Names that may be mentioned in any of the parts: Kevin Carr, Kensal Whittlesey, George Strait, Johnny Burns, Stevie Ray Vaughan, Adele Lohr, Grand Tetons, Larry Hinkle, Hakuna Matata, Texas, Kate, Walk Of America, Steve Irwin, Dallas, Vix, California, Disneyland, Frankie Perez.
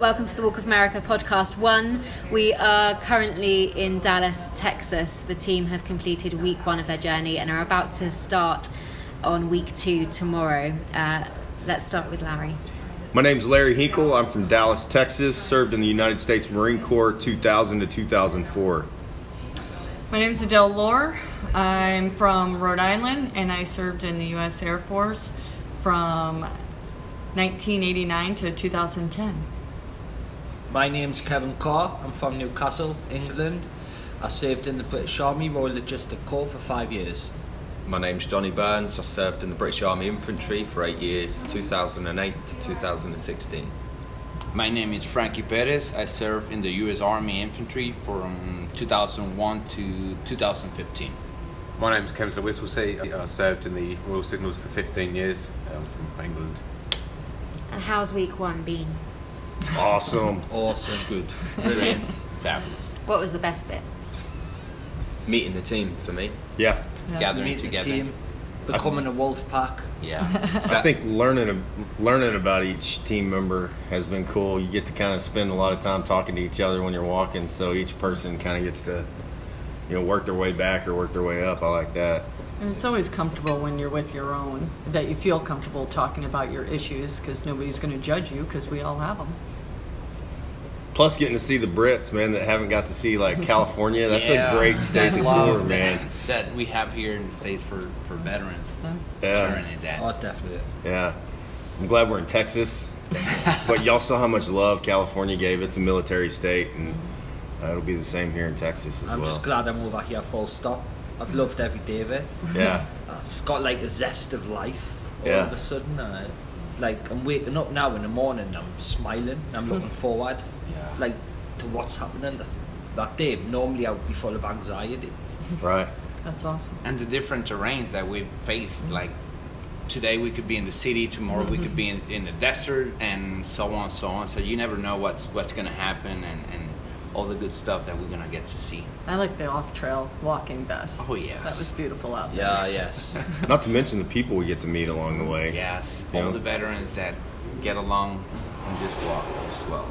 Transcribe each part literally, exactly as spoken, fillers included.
Welcome to the Walk of America podcast one. We are currently in Dallas, Texas. The team have completed week one of their journey and are about to start on week two tomorrow. Uh, let's start with Larry. My name's Larry Hinkle. I'm from Dallas, Texas, served in the United States Marine Corps two thousand to two thousand four. My name's Adele Lohr. I'm from Rhode Island and I served in the U S Air Force from nineteen eighty-nine to two thousand ten. My name's Kevin Carr. I'm from Newcastle, England. I served in the British Army Royal Logistic Corps for five years. My name's Johnny Burns. I served in the British Army Infantry for eight years, two thousand eight to two thousand sixteen. My name is Frankie Perez. I served in the U S Army Infantry from two thousand one to two thousand fifteen. My name's Kensal Whittlesey. I served in the Royal Signals for fifteen years. I'm from England. And how's week one been? Awesome. Awesome. Good. Brilliant. Fabulous. What was the best bit? Meeting the team for me. Yeah. Yes. Gathering Meeting together. The team, becoming a wolf pack. Yeah. I think learning learning about each team member has been cool. You get to kind of spend a lot of time talking to each other when you're walking, so each person kind of gets to, you know, work their way back or work their way up. I like that. And it's always comfortable when you're with your own, that you feel comfortable talking about your issues because nobody's going to judge you because we all have them. Plus getting to see the Brits, man, that haven't got to see, like, California. That's yeah, a great state to tour, man. That we have here in the States for, for veterans. Yeah. Sure, that. Oh, definitely. Yeah. I'm glad we're in Texas. But y'all saw how much love California gave. It's a military state, and uh, it'll be the same here in Texas as I'm well. I'm just glad I'm over here full stop. I've loved every day of it. Yeah. I've got like a zest of life all yeah. of a sudden. Uh, like I'm waking up now in the morning and I'm smiling and I'm looking forward yeah. like to what's happening that, that day. Normally I would be full of anxiety. Right. That's awesome. And the different terrains that we've faced, mm-hmm. like today we could be in the city, tomorrow mm-hmm. we could be in, in the desert and so on, so on. So you never know what's what's gonna happen and, and all the good stuff that we're going to get to see. I like the off-trail walking best. Oh, yes. That was beautiful out there. Yeah, yes. Not to mention the people we get to meet along the way. Yes, you all know? The veterans that get along on this walk as well.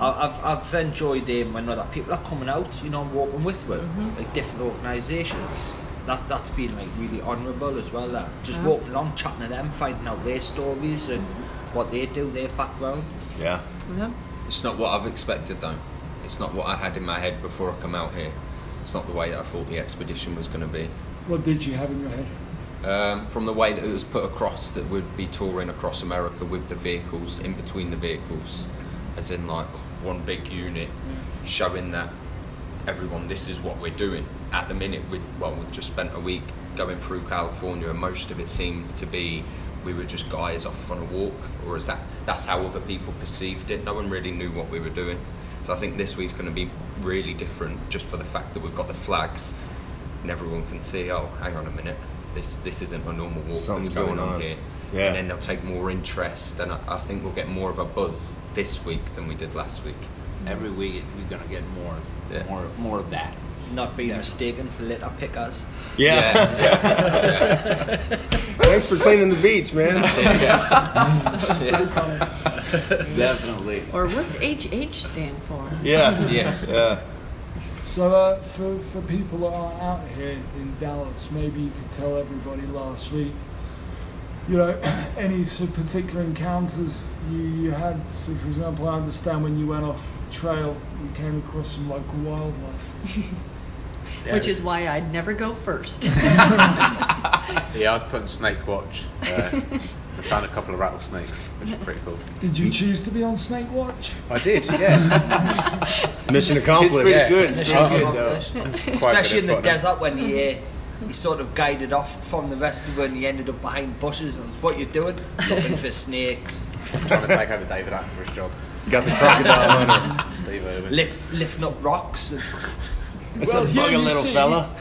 I've, I've enjoyed um, when other people are coming out, you know, and walking with them, mm-hmm. like different organisations. That, that's been like really honourable as well. Like, just yeah. walking along, chatting to them, finding out their stories and what they do, their background. Yeah. yeah. It's not what I've expected, though. It's not what I had in my head before I come out here. It's not the way that I thought the expedition was going to be. What did you have in your head? Um, from the way that it was put across, that we'd be touring across America with the vehicles, in between the vehicles, as in like one big unit, yeah. showing that everyone, this is what we're doing. At the minute, we'd, well, we've just spent a week going through California and most of it seemed to be we were just guys off on a walk, or is that that's how other people perceived it. No one really knew what we were doing. So I think this week's going to be really different just for the fact that we've got the flags and everyone can see, oh, hang on a minute, this this isn't a normal walk. Something's that's going, going on here. Yeah. And then they'll take more interest and I, I think we'll get more of a buzz this week than we did last week. Every week we're going to get more, yeah. more, more of that. Not being yeah. mistaken for litter pickers. Yeah. yeah. yeah. yeah. Thanks for cleaning the beach, man. That's it, yeah. That's it. Definitely. Or what's H H stand for? Yeah, yeah, yeah. So uh, for for people that are out here in Dallas, maybe you could tell everybody last week, you know, any sort of particular encounters you, you had. So for example, I understand when you went off trail, you came across some local wildlife. Yeah. Which is why I'd never go first. Yeah, I was putting snake watch. Uh, I found a couple of rattlesnakes, which are pretty cool. Did you choose to be on snake watch? I did, yeah. Mission accomplished. It's pretty good. Mission accomplished. Especially in the desert when you, uh, you sort of guided off from the rest of when you ended up behind bushes. And what you're doing? Looking for snakes. I'm trying to take over David Ackman's job. Got the crocodile on it. Steve Irwin. Lift, lifting up rocks. And it's well, a bugger little see. Fella.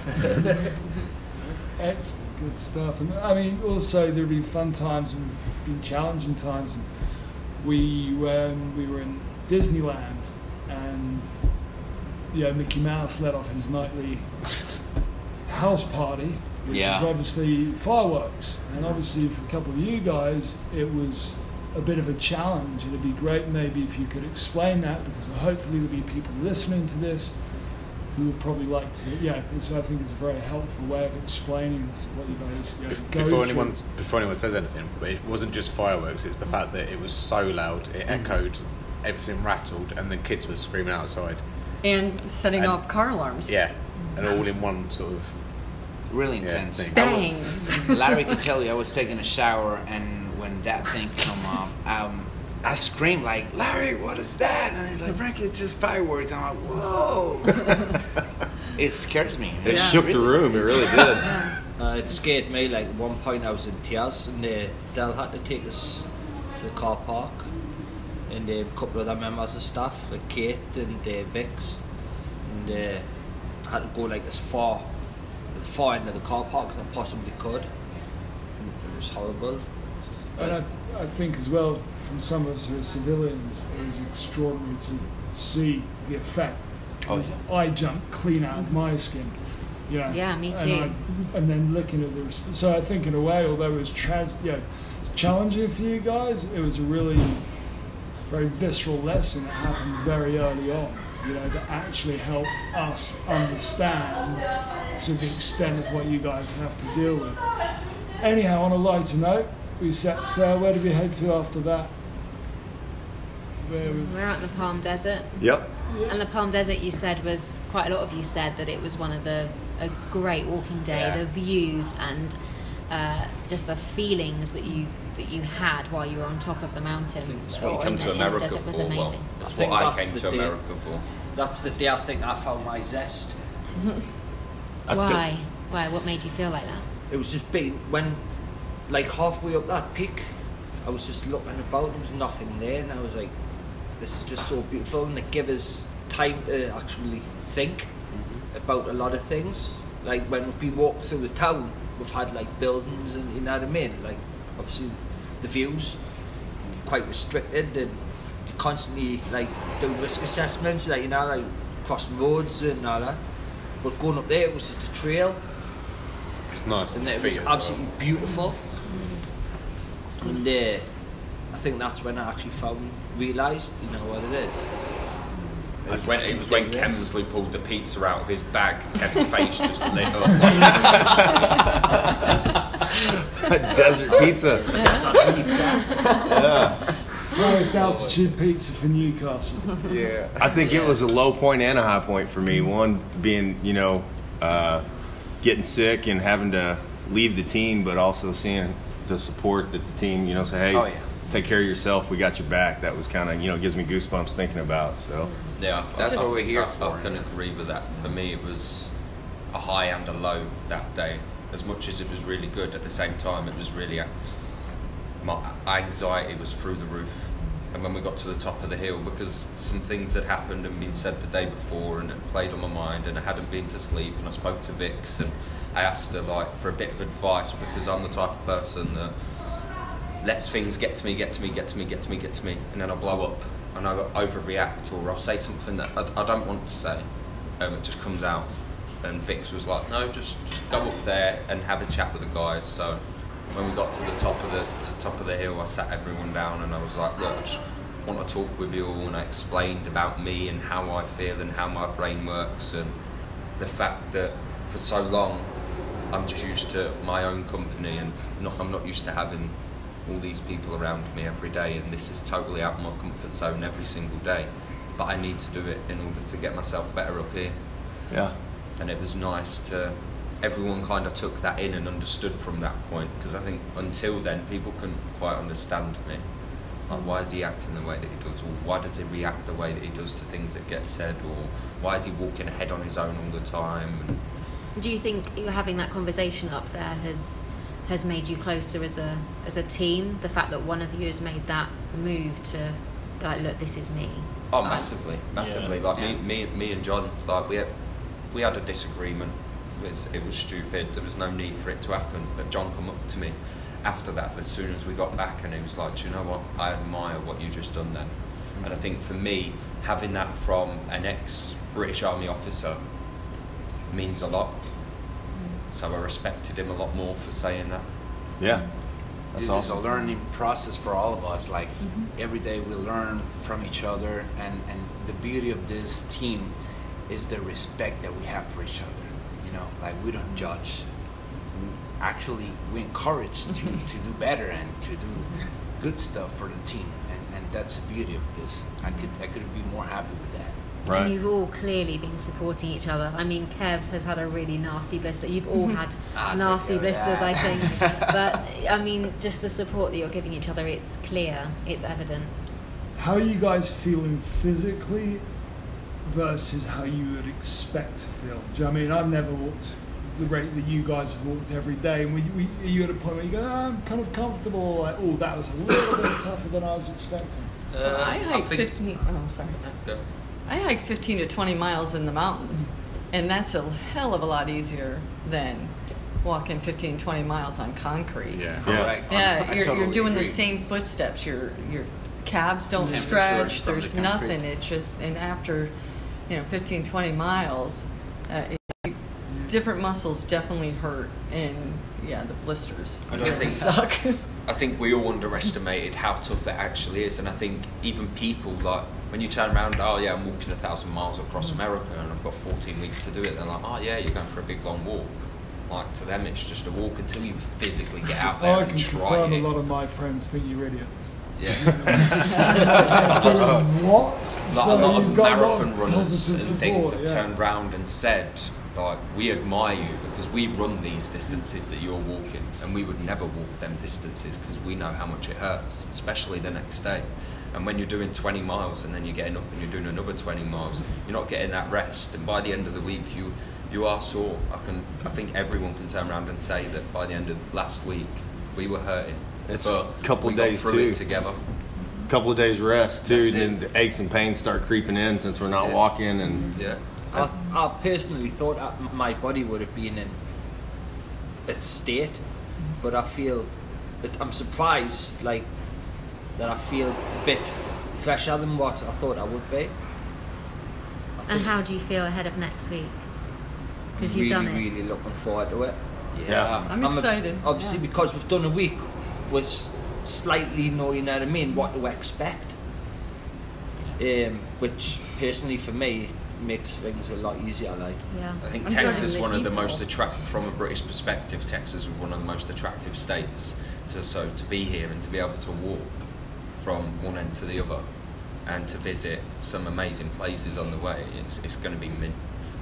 Excellent. Good stuff. And I mean, also there have been fun times and been challenging times. And we um, we were in Disneyland, and you know, Mickey Mouse led off his nightly house party, which yeah. is obviously fireworks. And obviously for a couple of you guys, it was a bit of a challenge, and it'd be great maybe if you could explain that, because hopefully there'll be people listening to this who would probably like to, yeah, and so I think it's a very helpful way of explaining what you guys you know, Be- go before anyone, before anyone says anything, but it wasn't just fireworks, it's the mm-hmm. fact that it was so loud, it mm-hmm. echoed, everything rattled, and the kids were screaming outside. And setting and, off car alarms. Yeah, and all in one sort of... Really intense. Yeah, bang! Was, Larry could tell you, I was taking a shower, and when that thing came up, um, I screamed like, Larry, what is that? And he's like, Frankie, it's just fireworks. And I'm like, whoa. It scares me. It yeah, shook really. the room, it really did. Uh, it scared me. Like, at one point I was in tears, and they, Dale had to take us to the car park, and uh, a couple of other members of staff, like Kate and uh, Vix, and uh, had to go like as far, as far into the car park as I possibly could. And it was horrible. And I, I think as well, from some of us who are civilians, it was extraordinary to see the effect. Oh. I jumped clean out of my skin. You know, yeah, me too. And, I, and then looking at the resp- so I think in a way, although it was tra- you know, challenging for you guys, it was a really very visceral lesson that happened very early on, you know, that actually helped us understand to the extent of what you guys have to deal with. Anyhow, on a lighter note, we set sail. Where did we head to after that? Where we We're out in the Palm Desert. Yep. yep. And the Palm Desert, you said, was quite a lot of you said that it was one of the a great walking day. Yeah. The views and uh, just the feelings that you that you had while you were on top of the mountain. I think that's what you come to America for. Well, that's what I came to America for. That's the day I think I found my zest. Why? Why? What made you feel like that? It was just being when. Like halfway up that peak, I was just looking about, there was nothing there, and I was like, this is just so beautiful, and it gave us time to actually think mm-hmm. about a lot of things. Like when we walked through the town, we've had like buildings, and you know what I mean? Like obviously the views, quite restricted, and you constantly like do risk assessments, like you know, like crossing roads and all that. But going up there, it was just a trail. It's nice. And it was absolutely well. beautiful. And uh, I think that's when I actually found, realised, you know, what it is. It was when, it was when Kemsley pulled the pizza out of his bag, Kev's face just lit up. Desert pizza. Desert pizza. Yeah. Highest altitude pizza for Newcastle. Yeah. I think yeah. it was a low point and a high point for me. One being, you know, uh, getting sick and having to leave the team, but also seeing the support that the team, you know, say, hey, oh, yeah. take care of yourself, we got your back. That was kind of, you know, gives me goosebumps thinking about. So yeah, that's what we're here for. I can agree with that. For me, it was a high and a low that day. As much as it was really good, at the same time, it was really, my anxiety was through the roof. And when we got to the top of the hill, because some things had happened and been said the day before, and it played on my mind, and I hadn't been to sleep, and I spoke to Vix, and I asked her like for a bit of advice, because I'm the type of person that lets things get to me, get to me, get to me, get to me, get to me, and then I blow up, and I overreact, or I'll say something that I, I don't want to say, and um, it just comes out. And Vix was like, no, just, just go up there and have a chat with the guys. So when we got to the top of the, to the top of the hill, I sat everyone down, and I was like, look, I just want to talk with you all, and I explained about me and how I feel and how my brain works, and the fact that for so long I'm just used to my own company, and not, I'm not used to having all these people around me every day, and this is totally out of my comfort zone every single day, but I need to do it in order to get myself better up here. Yeah. And it was nice to... everyone kind of took that in and understood from that point, because I think until then people couldn't quite understand me. Like, why is he acting the way that he does, or why does he react the way that he does to things that get said, or why is he walking ahead on his own all the time? Do you think you're having that conversation up there has has made you closer as a as a team? The fact that one of you has made that move to like, look, this is me. Oh, massively, massively. Yeah. Like yeah. me, me, me and John, like we had, we had a disagreement. Was, it was stupid, there was no need for it to happen, but John came up to me after that, as soon as we got back, and he was like, do you know what, I admire what you just done then. Mm-hmm. And I think for me, having that from an ex-British Army officer means a lot. Mm-hmm. So I respected him a lot more for saying that. Yeah. That's this awesome. Is a learning process for all of us. Like mm-hmm. every day we learn from each other, and, and the beauty of this team is the respect that we have for each other. You know, like we don't judge. Actually, we encourage to, to do better and to do good stuff for the team, and, and that's the beauty of this. I could I couldn't be more happy with that. Right. And you've all clearly been supporting each other. I mean, Kev has had a really nasty blister. You've all had nasty blisters, that. I think. But, I mean, just the support that you're giving each other, it's clear, it's evident. How are you guys feeling physically versus how you would expect to feel? Do you know what I mean? I've never walked the rate that you guys have walked every day. And we, we, are you at a point where you go, oh, I'm kind of comfortable? Like, oh, that was a little bit tougher than I was expecting. Uh, I hiked fifteen... Oh, sorry. Go. I hike fifteen to twenty miles in the mountains, and that's a hell of a lot easier than walking fifteen, twenty miles on concrete. Yeah, correct. Yeah, yeah, you're, totally you're doing agree. The same footsteps. Your your calves don't stretch. There's the nothing. It's just, and after, you know, fifteen, twenty miles, uh, it, different muscles definitely hurt, and yeah, the blisters I don't really think suck. I think we all underestimated how tough it actually is, and I think even people like. When you turn around, oh yeah, I'm walking a thousand miles across America and I've got fourteen weeks to do it, they're like, oh yeah, you're going for a big long walk. Like, to them it's just a walk until you physically get out there I and try it. I can confirm a lot of my friends think you're idiots. Yeah. Doing what? Like, so a lot of marathon runners and things have yeah. turned round and said, like, we admire you because we run these distances that you're walking and we would never walk them distances because we know how much it hurts, especially the next day. And when you're doing twenty miles and then you're getting up and you're doing another twenty miles, you're not getting that rest. And by the end of the week, you you are sore. I can I think everyone can turn around and say that by the end of last week, we were hurting. It's a couple of days through it together. A couple of days rest too. That's then it. The aches and pains start creeping in since we're not yeah. walking. And yeah, I, I personally thought I, my body would have been in its state, but I feel that I'm surprised. Like. That I feel a bit fresher than what I thought I would be. I and how do you feel ahead of next week? Because you've really, done it. Really, really looking forward to it. Yeah, yeah. I'm, I'm excited. A, obviously, yeah. because we've done a week with slightly knowing what I mean, what to expect. Um, which personally for me makes things a lot easier. Like, yeah. I think I'm Texas, one of the most attractive, from a British perspective, Texas is one of the most attractive states. To, so to be here and to be able to walk from one end to the other and to visit some amazing places on the way, it's, it's going to be min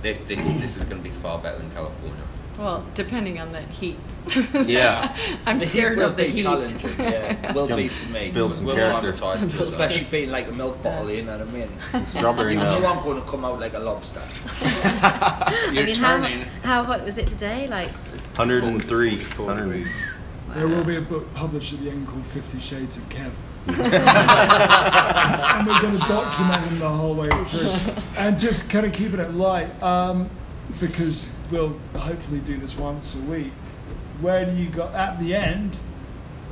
this this this is going to be far better than California. Well, depending on that heat. Yeah. I'm the scared heat of the heat. Yeah. Will be for me. Build some we'll character. Especially being like a milk bottle, you know what I mean? Strawberry milk. You aren't going to come out like a lobster. You're I mean, turning. How, how hot was it today? Like one hundred and three. one hundred. Wow. There will be a book published at the end called Fifty Shades of Kevin. And we're going to document him the whole way through. And just kind of keeping it light, um, because we'll hopefully do this once a week. Where do you go at the end?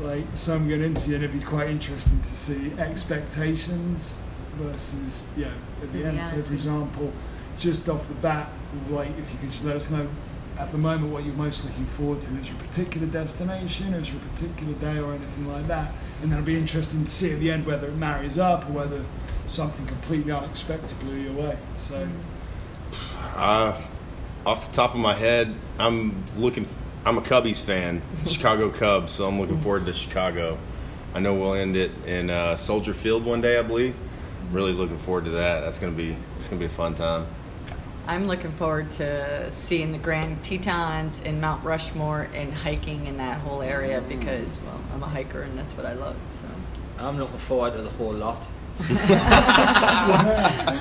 Like, so I'm going to interview, and it'd be quite interesting to see expectations versus, you know, at the end. Yeah, so, for example, just off the bat, like, if you could just let us know at the moment what you're most looking forward to. Is your particular destination, is your particular day, or anything like that? And that'll be interesting to see at the end whether it marries up or whether something completely unexpected blew you away. So, uh, off the top of my head, I'm looking. I'm a Cubbies fan, Chicago Cubs, so I'm looking forward to Chicago. I know we'll end it in uh, Soldier Field one day, I believe. Really looking forward to that. That's gonna be. It's gonna be a fun time. I'm looking forward to seeing the Grand Tetons and Mount Rushmore and hiking in that whole area because, well, I'm a hiker and that's what I love. So I'm looking forward to the whole lot.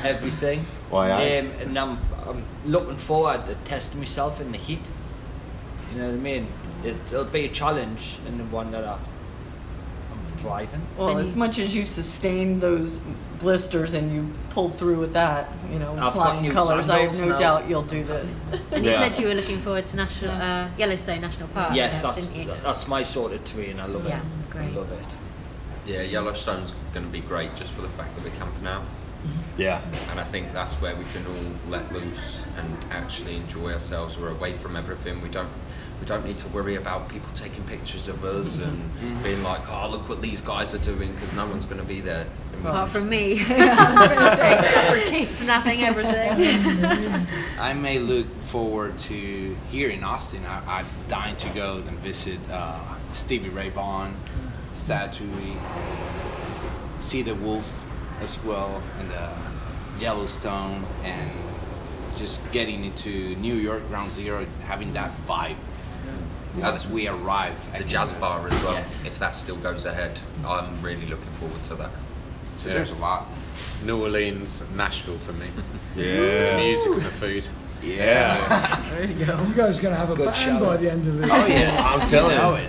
Everything. Why I? Um, and I'm, I'm looking forward to testing myself in the heat. You know what I mean? It, it'll be a challenge and the one that I... thriving. Well, as much as you sustained those blisters and you pulled through with that, you know, I've flying colors, I have no now. doubt you'll do this. And you yeah. said you were looking forward to National uh, Yellowstone National Park. Yes, that's that's my sort of terrain. I love yeah, it. Great. I love it. Yeah, Yellowstone's going to be great just for the fact that we're camping out. Yeah. And I think that's where we can all let loose and actually enjoy ourselves. We're away from everything. We don't we don't need to worry about people taking pictures of us and mm-hmm. being like, oh, look what these guys are doing, because no one's going to be there. Well, apart from me. Snapping everything. I may look forward to here in Austin. I, I'm dying to go and visit uh, Stevie Ray Vaughan statue, see the wolf as well, and the Yellowstone, and just getting into New York Ground Zero, having that vibe yeah. as we arrive at the jazz bar as well. Yes. If that still goes ahead, I'm really looking forward to that. So yeah. there's a lot. New Orleans, Nashville for me. yeah, for the music and the food. Yeah, yeah. There you go. You guys are gonna have a good band shout-out by the end of this. Oh yes, I'm telling you.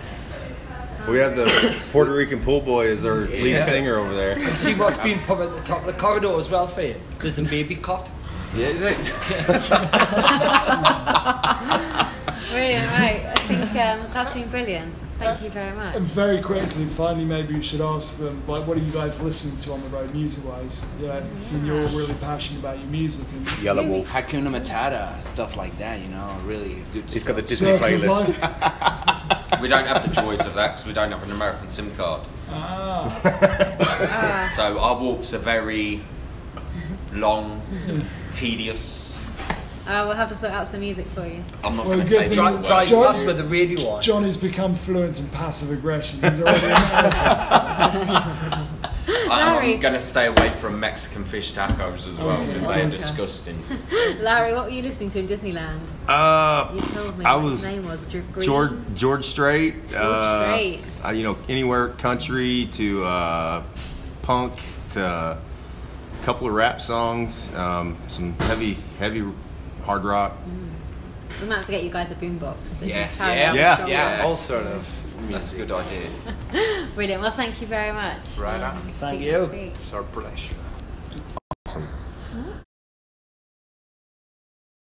We have the Puerto Rican pool boy as our yeah. lead singer over there. You see what's been put at the top of the corridor as well for you? There's a baby cot. Yeah, is it? Brilliant, right. I think um, that's been brilliant. Thank you very much. And very quickly, finally, maybe you should ask them, like, what are you guys listening to on the road music-wise? You know, yeah. seeing you're really passionate about your music. And Yellow yeah. Wolf. Hakuna Matata, stuff like that, you know, really good He's stuff. Got the Disney so, playlist. We don't have the joys of that because we don't have an American SIM card. Ah. So our walks are very long, tedious. Uh, we'll have to sort out some music for you. I'm not well, going to say drive us with the radio on. Johnny's become fluent in passive aggression. He's already I, I'm going to stay away from Mexican fish tacos as well because oh, yeah. they are disgusting. Larry, what were you listening to in Disneyland? Uh, you told me I was, his name was George George Strait. George uh, Strait. Uh, you know, anywhere country to uh, punk to a couple of rap songs, um, some heavy heavy hard rock. Mm. We might have to get you guys a boombox. Yes. Yeah. Yeah. Yeah. All sort of. That's a good idea. Brilliant. Well, thank you very much. Right on. Thank you. It's our pleasure.